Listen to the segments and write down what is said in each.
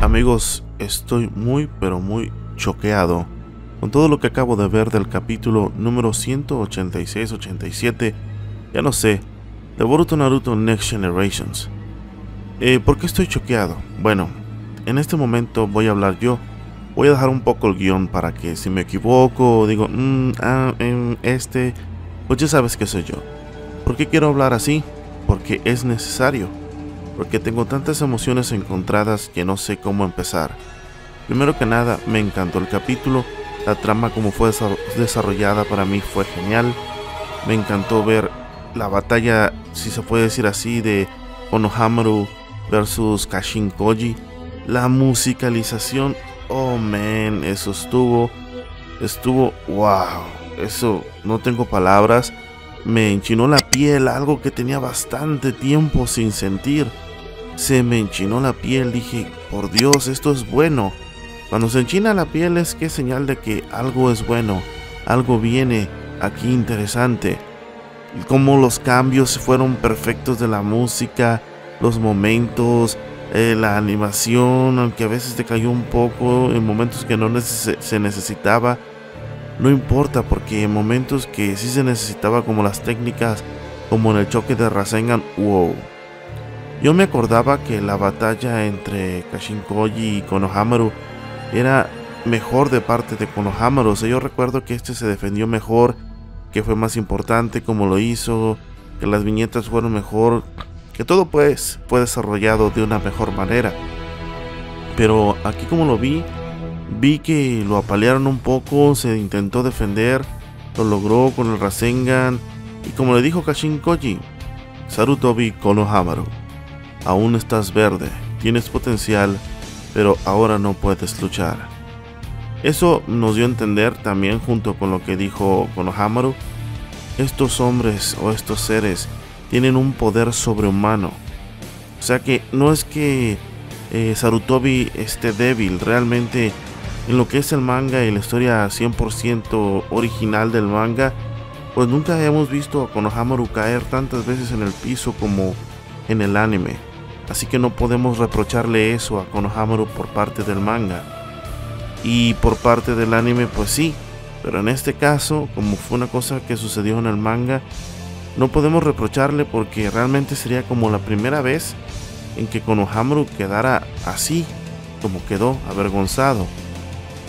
Amigos, estoy muy pero muy choqueado con todo lo que acabo de ver del capítulo número 186-87, ya no sé, de Boruto Naruto Next Generations. ¿Por qué estoy choqueado? Bueno, en este momento voy a hablar yo, voy a dejar un poco el guión para que si me equivoco digo, pues ya sabes que soy yo. ¿Por qué quiero hablar así? Porque es necesario. Porque tengo tantas emociones encontradas que no sé cómo empezar. Primero que nada, me encantó el capítulo, la trama como fue desarrollada para mí fue genial. Me encantó ver la batalla, si se puede decir así, de Konohamaru versus Kashin Koji. La musicalización, oh man, eso estuvo wow, eso no tengo palabras. Me enchinó la piel, algo que tenía bastante tiempo sin sentir. Se me enchinó la piel, dije, por Dios, esto es bueno. Cuando se enchina la piel es que es señal de que algo es bueno, algo viene aquí interesante. Y como los cambios fueron perfectos de la música, los momentos, la animación, aunque a veces decayó un poco en momentos que no se necesitaba. No importa, porque en momentos que sí se necesitaba, como las técnicas, como en el choque de Rasengan, wow. Yo me acordaba que la batalla entre Kashin Koji y Konohamaru era mejor de parte de Konohamaru. O sea, yo recuerdo que este se defendió mejor, que fue más importante como lo hizo, que las viñetas fueron mejor, que todo pues fue desarrollado de una mejor manera. Pero aquí como lo vi que lo apalearon un poco, se intentó defender, lo logró con el Rasengan, y como le dijo Kashin Koji, Sarutobi Konohamaru, aún estás verde, tienes potencial, pero ahora no puedes luchar. Eso nos dio a entender también, junto con lo que dijo Konohamaru, estos hombres o estos seres tienen un poder sobrehumano. O sea que no es que Sarutobi esté débil, realmente. En lo que es el manga y la historia 100% original del manga, pues nunca hemos visto a Konohamaru caer tantas veces en el piso como en el anime. Así que no podemos reprocharle eso a Konohamaru por parte del manga. Y por parte del anime, pues sí. Pero en este caso, como fue una cosa que sucedió en el manga, no podemos reprocharle, porque realmente sería como la primera vez en que Konohamaru quedara así, como quedó, avergonzado.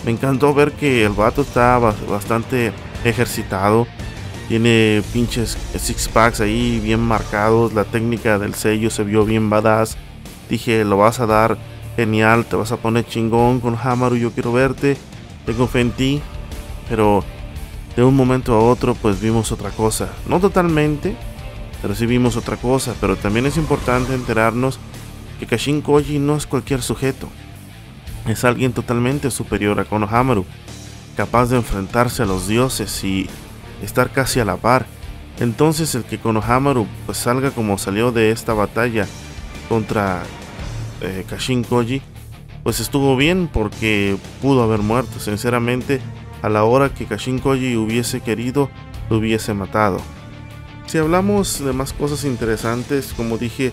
Me encantó ver que el vato está bastante ejercitado, tiene pinches six packs ahí bien marcados, la técnica del sello se vio bien badass. Dije, lo vas a dar genial, te vas a poner chingón con Hamaru, yo quiero verte, tengo fe en ti. Pero de un momento a otro pues vimos otra cosa, no totalmente, pero sí vimos otra cosa. Pero también es importante enterarnos que Kashin Koji no es cualquier sujeto. Es alguien totalmente superior a Konohamaru, capaz de enfrentarse a los dioses y estar casi a la par. Entonces el que Konohamaru pues salga como salió de esta batalla contra Kashin Koji, pues estuvo bien, porque pudo haber muerto. Sinceramente, a la hora que Kashin Koji hubiese querido, lo hubiese matado. Si hablamos de más cosas interesantes, como dije,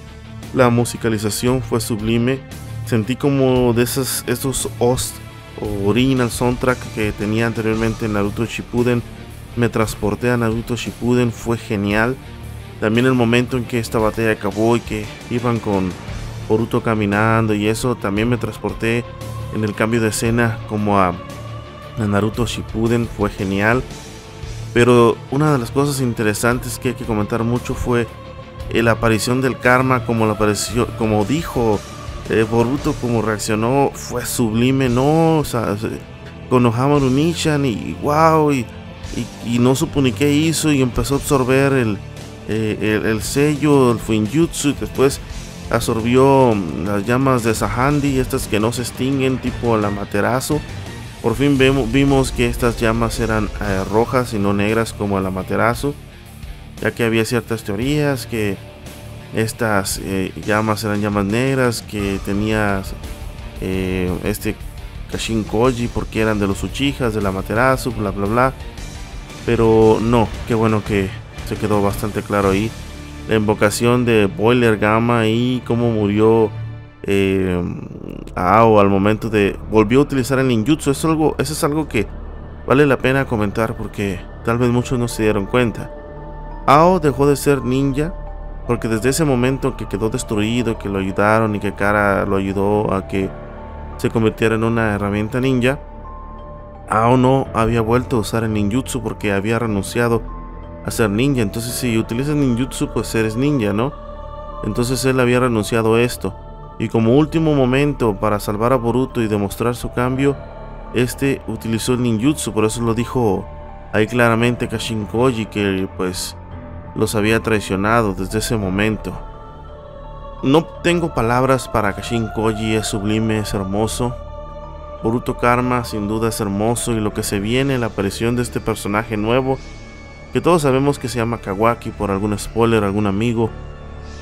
la musicalización fue sublime. Sentí como de esos OST o original soundtrack que tenía anteriormente en Naruto Shippuden. Me transporté a Naruto Shippuden, fue genial. También el momento en que esta batalla acabó y que iban con Boruto caminando y eso, también me transporté en el cambio de escena como a Naruto Shippuden, fue genial. Pero una de las cosas interesantes que hay que comentar mucho fue la aparición del Karma, como dijo Boruto, como reaccionó, fue sublime, ¿no? O sea, Konohamaru Nichan y wow, y no supo ni qué hizo, y empezó a absorber el sello, el Fuinjutsu, y después absorbió las llamas de Sahandi, estas que no se extinguen, tipo el Amaterasu. Por fin vimos que estas llamas eran rojas y no negras como el Amaterasu, ya que había ciertas teorías que estas llamas eran llamas negras, que tenía este Kashin Koji, porque eran de los Uchijas, de la Amaterasu, bla bla bla. Pero no, qué bueno que se quedó bastante claro ahí la invocación de Boiler Gamma y cómo murió Ao al momento de... volvió a utilizar el ninjutsu. Eso es algo que vale la pena comentar porque tal vez muchos no se dieron cuenta. Ao dejó de ser ninja porque desde ese momento que quedó destruido, que lo ayudaron y que Kara lo ayudó a que se convirtiera en una herramienta ninja, Ao no había vuelto a usar el ninjutsu porque había renunciado a ser ninja. Entonces si utilizas ninjutsu pues eres ninja, ¿no? Entonces él había renunciado a esto. Y como último momento para salvar a Boruto y demostrar su cambio, este utilizó el ninjutsu. Por eso lo dijo ahí claramente Kashin Koji, que pues los había traicionado desde ese momento. No tengo palabras para Kashin Koji, es sublime, es hermoso. Boruto Karma sin duda es hermoso, y lo que se viene, la aparición de este personaje nuevo que todos sabemos que se llama Kawaki por algún spoiler, algún amigo,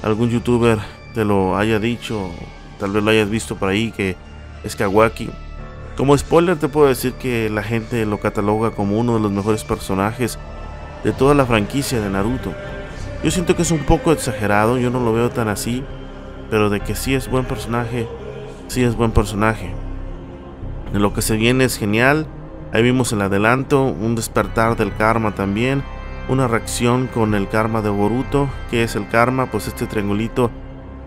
algún youtuber te lo haya dicho, tal vez lo hayas visto por ahí que es Kawaki. Como spoiler te puedo decir que la gente lo cataloga como uno de los mejores personajes de toda la franquicia de Naruto. Yo siento que es un poco exagerado, yo no lo veo tan así, pero de que sí es buen personaje, sí es buen personaje. De lo que se viene es genial. Ahí vimos el adelanto, un despertar del karma también, una reacción con el karma de Boruto. ¿Qué es el karma? Pues este triangulito,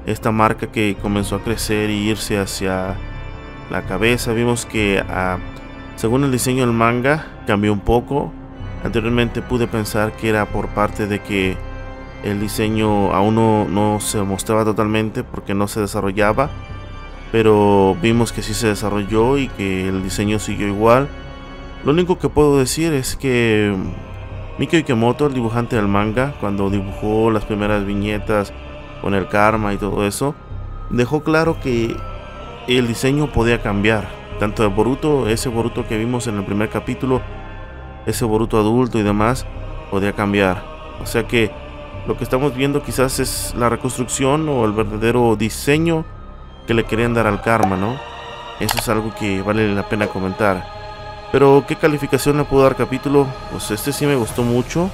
esta marca que comenzó a crecer y irse hacia la cabeza. Vimos que según el diseño del manga cambió un poco. Anteriormente pude pensar que era por parte de que el diseño aún no se mostraba totalmente porque no se desarrollaba, pero vimos que sí se desarrolló y que el diseño siguió igual. Lo único que puedo decir es que Mikio Ikemoto, el dibujante del manga, cuando dibujó las primeras viñetas con el karma y todo eso, dejó claro que el diseño podía cambiar, tanto de Boruto, ese Boruto que vimos en el primer capítulo, ese Boruto adulto y demás, podía cambiar. O sea que lo que estamos viendo quizás es la reconstrucción o el verdadero diseño que le querían dar al karma, ¿no? Eso es algo que vale la pena comentar. Pero ¿qué calificación le puedo dar capítulo? Pues este sí me gustó mucho.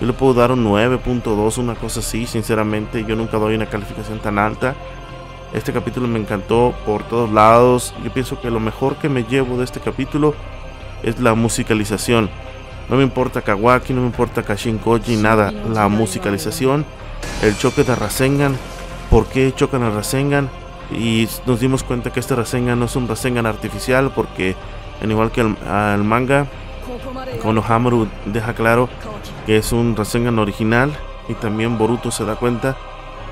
Yo le puedo dar un 9.2, una cosa así. Sinceramente yo nunca doy una calificación tan alta. Este capítulo me encantó por todos lados. Yo pienso que lo mejor que me llevo de este capítulo es la musicalización. No me importa Kawaki, no me importa Kashin Koji, nada. La musicalización, el choque de Rasengan. ¿Por qué chocan a Rasengan? Y nos dimos cuenta que este Rasengan no es un Rasengan artificial porque, al igual que el manga, Konohamaru deja claro que es un Rasengan original, y también Boruto se da cuenta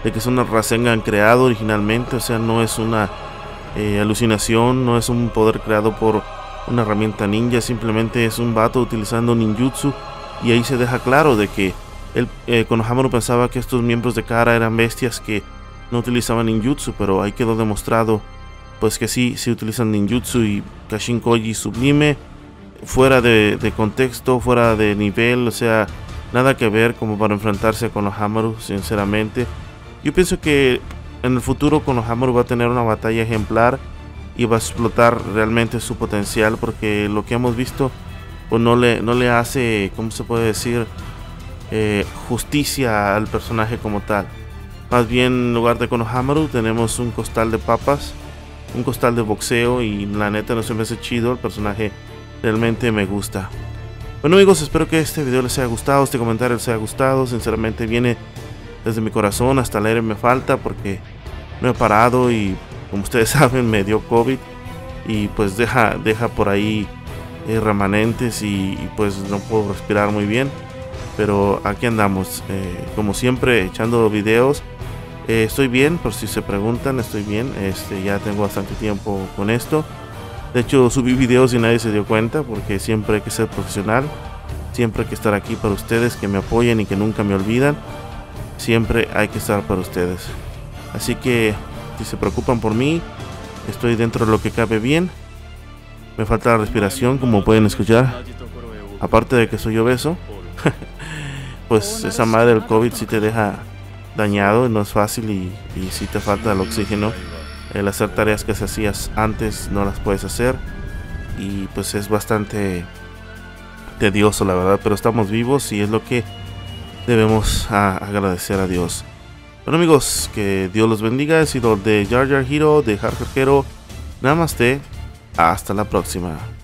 de que es un Rasengan creado originalmente. O sea, no es una alucinación, no es un poder creado por una herramienta ninja, simplemente es un vato utilizando ninjutsu. Y ahí se deja claro de que Konohamaru pensaba que estos miembros de Kara eran bestias que no utilizaban ninjutsu, pero ahí quedó demostrado pues que sí, sí utilizan ninjutsu. Y Kashin Koji sublime, fuera de contexto, fuera de nivel, o sea, nada que ver como para enfrentarse a Konohamaru, sinceramente. Yo pienso que en el futuro Konohamaru va a tener una batalla ejemplar y va a explotar realmente su potencial, porque lo que hemos visto pues no le hace, ¿cómo se puede decir?, justicia al personaje como tal. Más bien, en lugar de Konohamaru tenemos un costal de papas, un costal de boxeo, y la neta no se me hace chido. El personaje realmente me gusta. Bueno amigos, espero que este video les haya gustado, este comentario les haya gustado. Sinceramente viene desde mi corazón, hasta el aire me falta porque no he parado y como ustedes saben me dio COVID. Y pues deja por ahí remanentes y pues no puedo respirar muy bien. Pero aquí andamos, como siempre, echando videos. Estoy bien, por si se preguntan, estoy bien. Ya tengo bastante tiempo con esto. De hecho subí videos y nadie se dio cuenta, porque siempre hay que ser profesional, siempre hay que estar aquí para ustedes, que me apoyen y que nunca me olvidan. Siempre hay que estar para ustedes. Así que si se preocupan por mí, estoy dentro de lo que cabe bien. Me falta la respiración, como pueden escuchar. Aparte de que soy obeso, pues esa madre del COVID sí te deja dañado, no es fácil, y si te falta el oxígeno, el hacer tareas que se hacías antes no las puedes hacer, y pues es bastante tedioso la verdad, pero estamos vivos y es lo que debemos agradecer a Dios. Bueno amigos, que Dios los bendiga. He sido The Jar Jar Hero, de Hard Hero. Namaste, hasta la próxima.